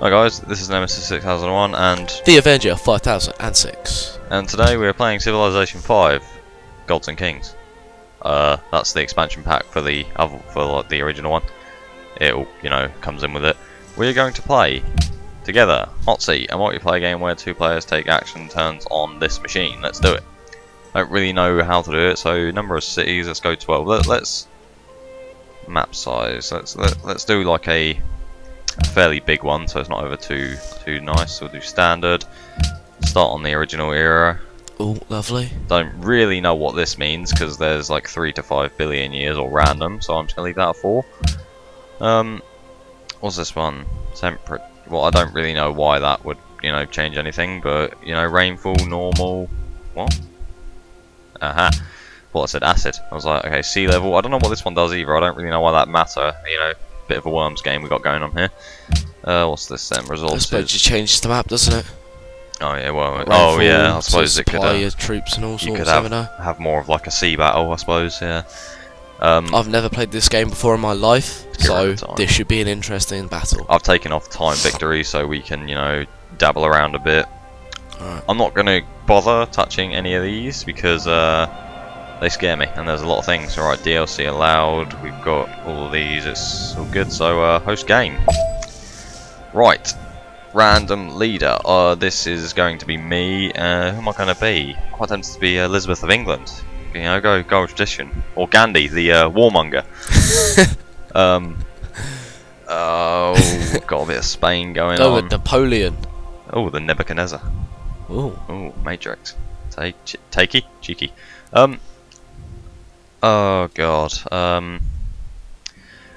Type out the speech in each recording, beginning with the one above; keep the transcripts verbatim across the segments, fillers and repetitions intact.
Hi guys, this is Nemesis six thousand one and The Avenger five thousand six. And today we are playing Civilization five: Gods and Kings. Uh, that's the expansion pack for the other, for like the original one. It all, you know, comes in with it. We are going to play together, hot seat, a multiplayer game where two players take action turns on this machine. Let's do it. I don't really know how to do it, so number of cities. Let's go twelve. Let, let's map size. Let's let, let's do like a. A fairly big one, so it's not over too too nice. So we'll do standard. Start on the original era. Oh, lovely. Don't really know what this means because there's like three to five billion years or random. So I'm just gonna leave that at four. Um, what's this one? Temperate. Well, I don't really know why that would you know change anything, but you know rainfall normal. What? Aha. Uh-huh. Well, I said acid. I was like, okay, sea level. I don't know what this one does either. I don't really know why that matter. You know. Bit of a worms game we got going on here. Uh, what's this then? Resources. I suppose it changes the map, doesn't it? Oh yeah, well, Rainfall, oh yeah. I suppose it could. Uh, your troops and all sorts. You could have, have more of like a sea battle, I suppose. Yeah. Um, I've never played this game before in my life, so this should be an interesting battle. I've taken off time victory, so we can you know dabble around a bit. Right. I'm not going to bother touching any of these because uh, they scare me, and there's a lot of things. All right, D L C allowed. We've got. All of these, it's all good. So, uh, host game. Right, random leader. Uh, this is going to be me. Uh, who am I going to be? Quite tempted to be Elizabeth of England. You know, go go tradition. Or Gandhi, the uh, warmonger. um, oh, got a bit of Spain going go on. Go with Napoleon. Oh, the Nebuchadnezzar. Oh, oh, Matrix. Take, takey, cheeky. Um. Oh God. Um.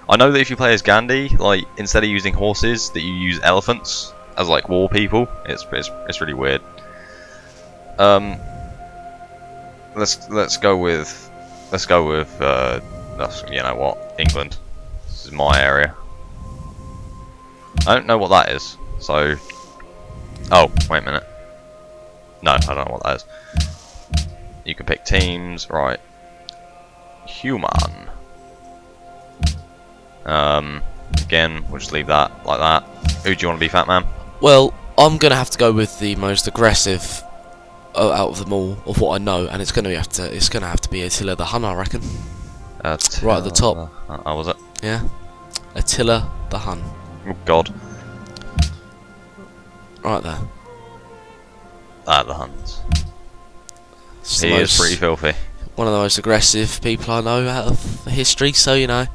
I know that if you play as Gandhi, like instead of using horses, that you use elephants as like war people. It's it's, it's really weird. Um, let's let's go with let's go with uh, you know what, England. This is my area. I don't know what that is. So, oh wait a minute. No, I don't know what that is. You can pick teams, right? Human. Um, again, we'll just leave that like that. Who do you want to be, Fat Man? Well, I'm going to have to go with the most aggressive uh, out of them all, of what I know, and it's going to have to it's going to have to be Attila the Hun, I reckon. Attila, right at the top. Uh, oh, was it? Yeah. Attila the Hun. Oh, God. Right there. Ah, the Huns. It's he the most, is pretty filthy. One of the most aggressive people I know out of history, so you know.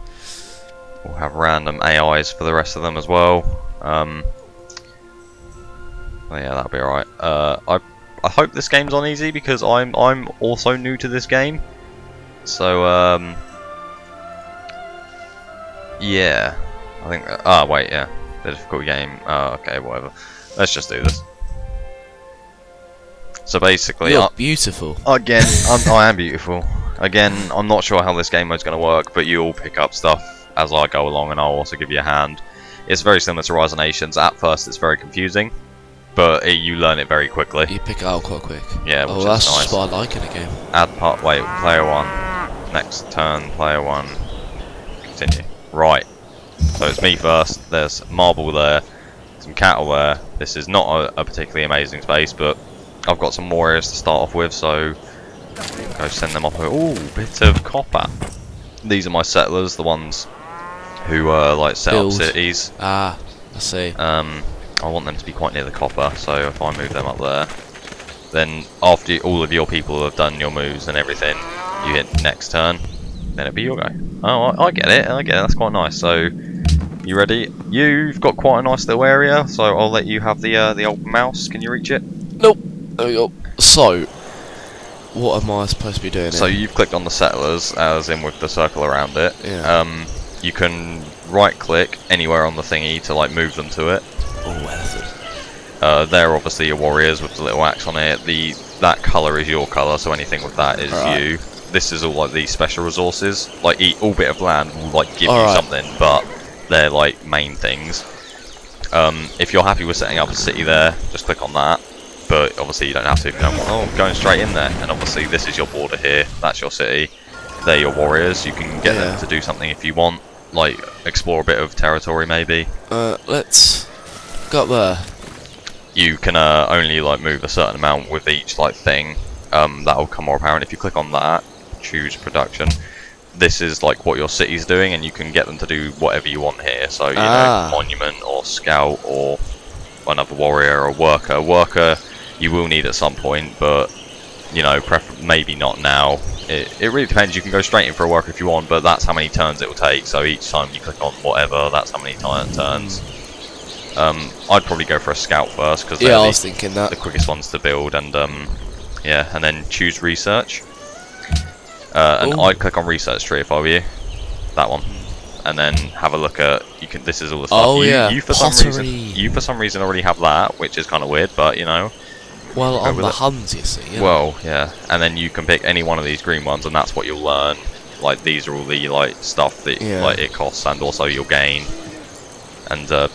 We'll have random A Is for the rest of them as well. Um, well yeah, that'll be alright. Uh, I I hope this game's on easy because I'm I'm also new to this game. So um, yeah, I think. Ah oh, wait, yeah, the difficult game. Uh, okay, whatever. Let's just do this. So basically, you're I, beautiful. Again, I'm, I am beautiful. Again, I'm not sure how this game mode's going to work, but you'll pick up stuff as I go along, and I'll also give you a hand. It's very similar to Rise of Nations. At first, it's very confusing, but it, you learn it very quickly. You pick it up quite quick. Yeah, which oh, that's is nice. Just what I like in a game. Add part. Wait, player one. Next turn, player one. Continue. Right. So it's me first. There's marble there. Some cattle there. This is not a, a particularly amazing space, but I've got some warriors to start off with, so go send them off. Ooh, bit of copper. These are my settlers. The ones. Who uh, like set Build. Up cities. Ah, I see. Um, I want them to be quite near the copper, so if I move them up there, then after you, all of your people have done your moves and everything, you hit next turn, then it'll be your go. Oh, I, I get it, I get it, that's quite nice. So, you ready? You've got quite a nice little area, so I'll let you have the uh, the old mouse. Can you reach it? Nope. There we go. So, what am I supposed to be doing? So, here? You've clicked on the settlers, as in with the circle around it. Yeah. Um, You can right-click anywhere on the thingy to like move them to it. Oh, elephant. Uh, they're obviously your warriors with the little axe on it. The that colour is your colour, so anything with that is all you. Right. This is all like these special resources. Like eat all bit of land will like give all you right. something, but they're like main things. Um, if you're happy with setting up a city there, just click on that. But obviously you don't have to. If you don't want, oh, I'm going straight in there, and obviously this is your border here. That's your city. They're your warriors. You can get yeah. them to do something if you want, like explore a bit of territory maybe. Uh, let's got there? You can uh, only like move a certain amount with each like thing. Um, that'll come more apparent if you click on that. Choose production. This is like what your city's doing, and you can get them to do whatever you want here. So you ah. know, monument or scout or another warrior or worker. Worker you will need at some point, but you know, pref maybe not now. It, it really depends. You can go straight in for a worker if you want, but that's how many turns it will take. So each time you click on whatever, that's how many turns. Um, I'd probably go for a scout first because yeah, they're I was the, thinking that. the quickest ones to build, and um, yeah, and then choose research. Uh, and Ooh. I'd click on research tree if I were you, that one, and then have a look at you can. This is all the stuff. Oh you, yeah, you for pottery. some reason you for some reason already have that, which is kind of weird, but you know. Well, on the Huns, you see. Yeah. Well, yeah, and then you can pick any one of these green ones, and that's what you'll learn. Like these are all the like stuff that yeah. like it costs, and also you'll gain, and uh,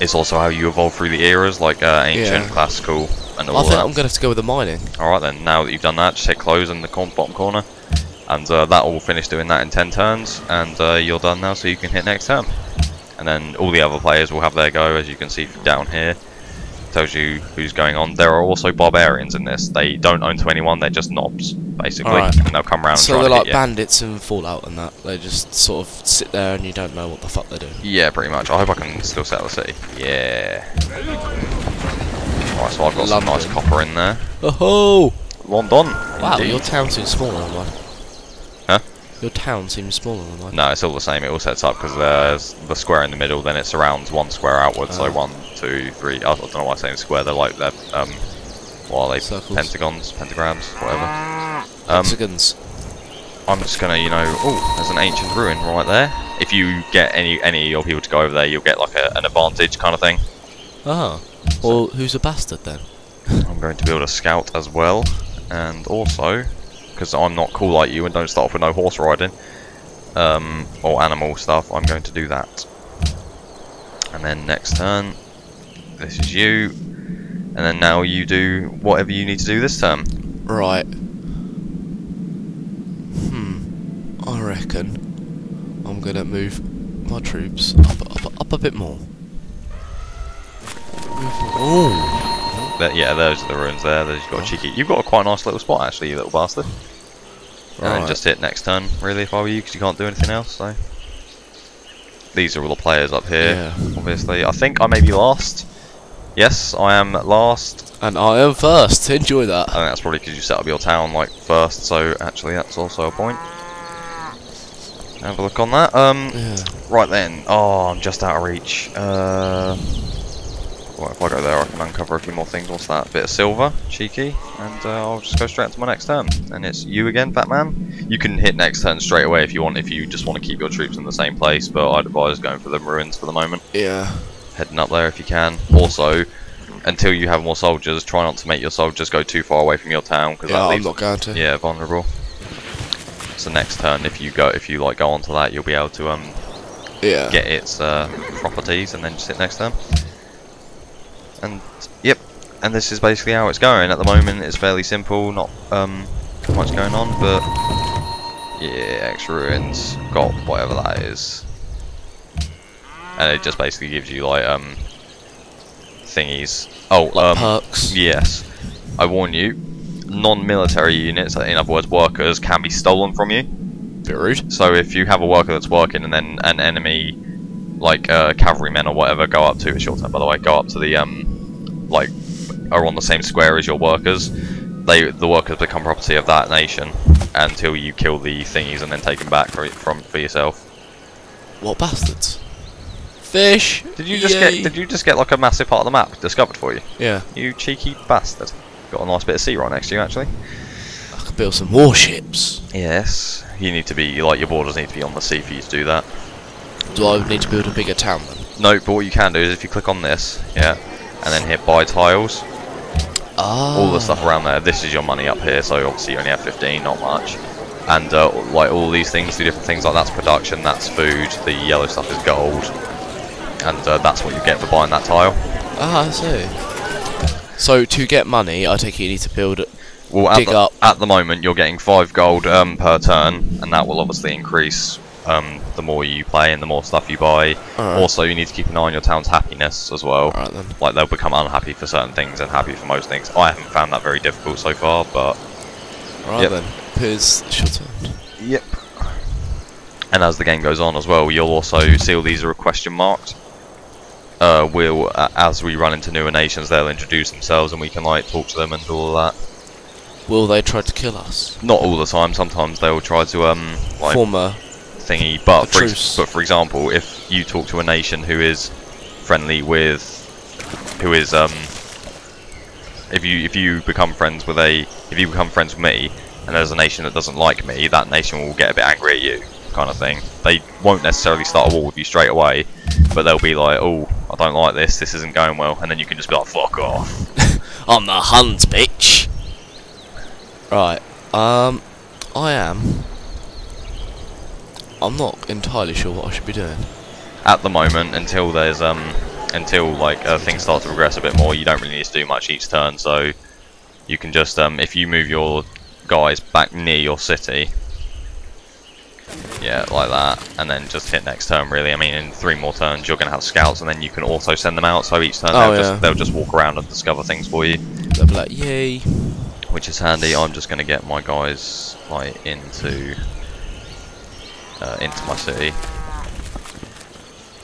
it's also how you evolve through the eras, like uh, ancient, yeah. classical, and all I think that. I'm gonna have to go with the mining. All right then. Now that you've done that, just hit close in the bottom corner. And uh, that will finish doing that in ten turns, and uh, you're done now, so you can hit next turn. And then all the other players will have their go, as you can see from down here. Tells you who's going on. There are also barbarians in this. They don't own to anyone, they're just knobs, basically. Right. And they'll come around so and try to hit you. So they're like bandits in Fallout and that. They just sort of sit there and you don't know what the fuck they're doing. Yeah, pretty much. I hope I can still settle the city. Yeah. Alright, so I've got London. some nice copper in there. Oh-ho! London! Wow, indeed. Your town seems smaller than mine. Huh? Your town seems smaller than mine. No, it's all the same. It all sets up because there's the square in the middle, then it surrounds one square outwards. Oh. So one, two, three. I don't know why I'm saying square. They're like they're um, what are they? Circles. Pentagons, pentagrams, whatever. Um, Pentagons. I'm just gonna, you know, oh, there's an ancient ruin right there. If you get any any of your people to go over there, you'll get like a, an advantage kind of thing. Oh. Well, so, who's a bastard then? I'm going to build a scout as well, and also. Because I'm not cool like you and don't start off with no horse riding um, or animal stuff, I'm going to do that. And then next turn, this is you, and then now you do whatever you need to do this turn. Right. Hmm. I reckon I'm going to move my troops up, up, up a bit more. Oh. But yeah, those are the ruins there. There's got oh. cheeky. You've got a quite nice little spot actually, you little bastard. Right. And then just hit next turn, really, if I were you, because you can't do anything else. So these are all the players up here. Yeah. Obviously, I think I may be last. Yes, I am last. And I am first. Enjoy that. I think that's probably because you set up your town like first. So actually, that's also a point. Have a look on that. Um, yeah. Right then. Oh, I'm just out of reach. Uh. Well, if I go there, I can uncover a few more things. What's that? A bit of silver, cheeky, and uh, I'll just go straight into my next turn. And it's you again, Batman. You can hit next turn straight away if you want, if you just want to keep your troops in the same place. But I'd advise going for the ruins for the moment. Yeah. Heading up there if you can. Also, until you have more soldiers, try not to make your soldiers go too far away from your town because yeah, that leaves I'm not going to. Yeah, vulnerable. So next turn, if you go, if you like go onto that, you'll be able to um, yeah, get its uh, properties and then just hit next turn. And yep, and this is basically how it's going at the moment. It's fairly simple, not um much going on, but yeah, extra ruins, got whatever that is, and it just basically gives you like um thingies. Oh, like um, perks. Yes, I warn you, non-military units, in other words, workers, can be stolen from you. Bit rude. So if you have a worker that's working and then an enemy, like uh, cavalrymen or whatever, go up to, it's your turn by the way, go up to the um, like, are on the same square as your workers, they, the workers become property of that nation until you kill the thingies and then take them back for, from, for yourself. What bastards? Fish! Did you just Yay. get, did you just get like a massive part of the map discovered for you? Yeah. You cheeky bastard. Got a nice bit of sea right next to you actually. I could build some warships. Yes. You need to be, like your borders need to be on the sea for you to do that. Do I need to build a bigger town then? No, but what you can do is if you click on this, yeah, and then hit buy tiles, ah. all the stuff around there, this is your money up here, so obviously you only have fifteen, not much. And uh, like all these things do different things, like that's production, that's food, the yellow stuff is gold, and uh, that's what you get for buying that tile. Ah, I see. So to get money, I take it you need to build it. Well, dig at the, up. At the moment you're getting five gold um, per turn, and that will obviously increase um, the more you play and the more stuff you buy. Right. Also, you need to keep an eye on your town's happiness as well. Right, then. Like, they'll become unhappy for certain things and happy for most things. I haven't found that very difficult so far, but... Right, yep. Then. Piers, it's your turn. Yep. And as the game goes on as well, you'll also see all these are question marked. Uh, we'll, uh, as we run into newer nations, they'll introduce themselves and we can, like, talk to them and do all that. Will they try to kill us? Not all the time. Sometimes they'll try to, um, like... Form a thingy, but, a for ex but for example, if you talk to a nation who is friendly with... Who is, um... If you, if you become friends with a... If you become friends with me, and there's a nation that doesn't like me, that nation will get a bit angry at you. Kind of thing. They won't necessarily start a war with you straight away, but they'll be like, oh, I don't like this, this isn't going well, and then you can just be like, fuck off. I'm the Huns, bitch. Right, um, I am, I'm not entirely sure what I should be doing. At the moment, until there's, um, until, like, uh, things start to progress a bit more, you don't really need to do much each turn, so you can just, um, if you move your guys back near your city, yeah, like that, and then just hit next turn, really. I mean, in three more turns, you're going to have scouts, and then you can also send them out, so each turn oh, they'll, yeah. just, they'll just walk around and discover things for you. They'll be like, yay. Which is handy. I'm just going to get my guys, like, into, uh, into my city.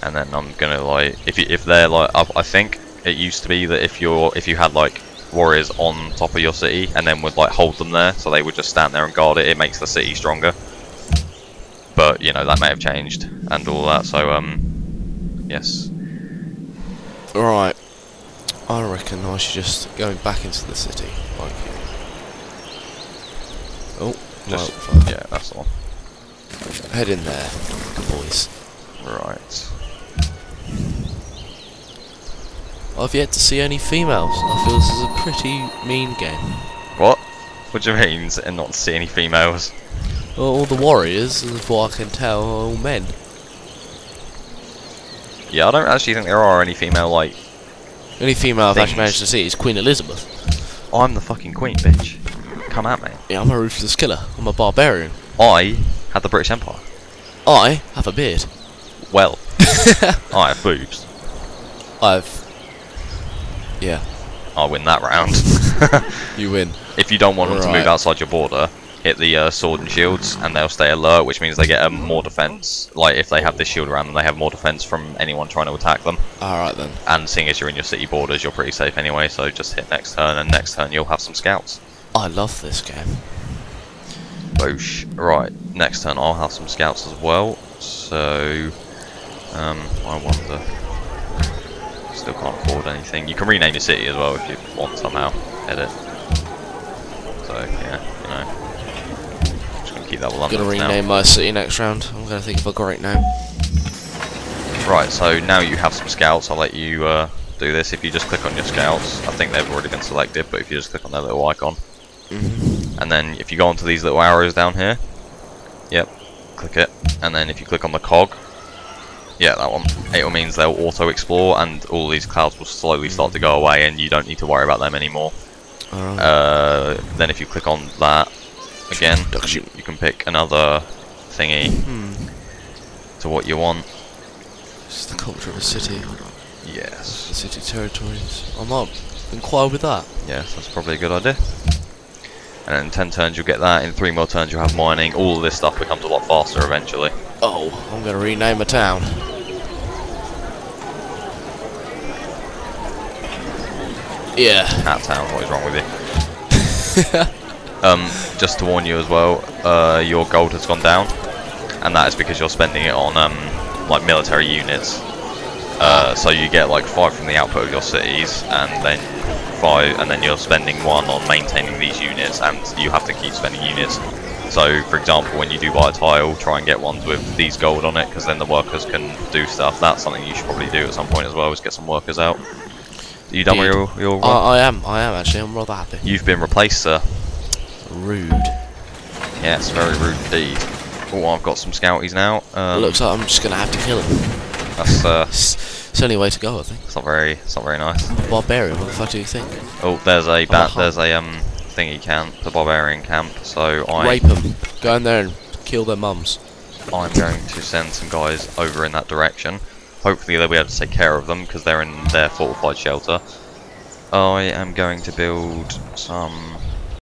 And then I'm going to, like, if, you, if they're, like, I, I think it used to be that if you're, if you had, like, warriors on top of your city, and then would, like, hold them there, so they would just stand there and guard it, it makes the city stronger. But, you know, that may have changed and all that, so, um, yes. Right. I reckon I should just go back into the city. Like, oh, just, well, yeah, that's all. Head in there, good boys. Right. I've yet to see any females. I feel this is a pretty mean game. What? What do you mean, and not see any females? Well, all the warriors, as far as I can tell, are all men. Yeah, I don't actually think there are any female, like... The only female things. I've actually managed to see is Queen Elizabeth. I'm the fucking queen, bitch. Come at me. Yeah, I'm a ruthless killer. I'm a barbarian. I had the British Empire. I have a beard. Well, I have boobs. I've... Yeah. I win that round. You win. If you don't want all them to right. move outside your border... Hit the uh, sword and shields, and they'll stay alert, which means they get um, more defense. Like, if they have this shield around them, they have more defense from anyone trying to attack them. Alright then. And seeing as you're in your city borders, you're pretty safe anyway, so just hit next turn, and next turn you'll have some scouts. I love this game. Boosh. Right, next turn I'll have some scouts as well, so... Um, I wonder... Still can't afford anything. You can rename your city as well if you want somehow. Edit. So, yeah, you know. I'm gonna rename now. my city next round. I'm gonna think of a great name. Right, so now you have some scouts. I'll let you uh, do this. If you just click on your scouts, I think they've already been selected. But if you just click on their little icon, mm-hmm. and then if you go onto these little arrows down here, yep, click it. And then if you click on the cog, yeah, that one. It means they'll auto explore, and all these clouds will slowly start to go away, and you don't need to worry about them anymore. All right. uh, then if you click on that. Again, you can pick another thingy hmm. to what you want. This is the culture of a city. Yes. The city territories. I might inquire with that. Yes, that's probably a good idea. And then in ten turns you'll get that, in three more turns you'll have mining, all of this stuff becomes a lot faster eventually. Oh, I'm going to rename a town. Yeah. That town, what is wrong with you? Um, just to warn you as well, uh, your gold has gone down, and that is because you're spending it on um, like military units. Uh, so you get like five from the output of your cities, and then five, and then you're spending one on maintaining these units, and you have to keep spending units. So, for example, when you do buy a tile, try and get ones with these gold on it, because then the workers can do stuff. That's something you should probably do at some point as well, is get some workers out. Are you done Dude, with your? your I, I am. I am actually. I'm rather happy. You've been replaced, sir. Rude. Yes, very rude indeed. Oh, I've got some scouties now. Um, looks like I'm just gonna have to kill him. That's uh, it's, it's the only way to go, I think. It's not very, it's not very nice. Barbarian, what the fuck do you think? Oh, there's a bat, there's a um thingy camp, the barbarian camp. So I rape them. Go in there and kill their mums. I'm going to send some guys over in that direction. Hopefully they'll be able to take care of them, because they're in their fortified shelter. I am going to build some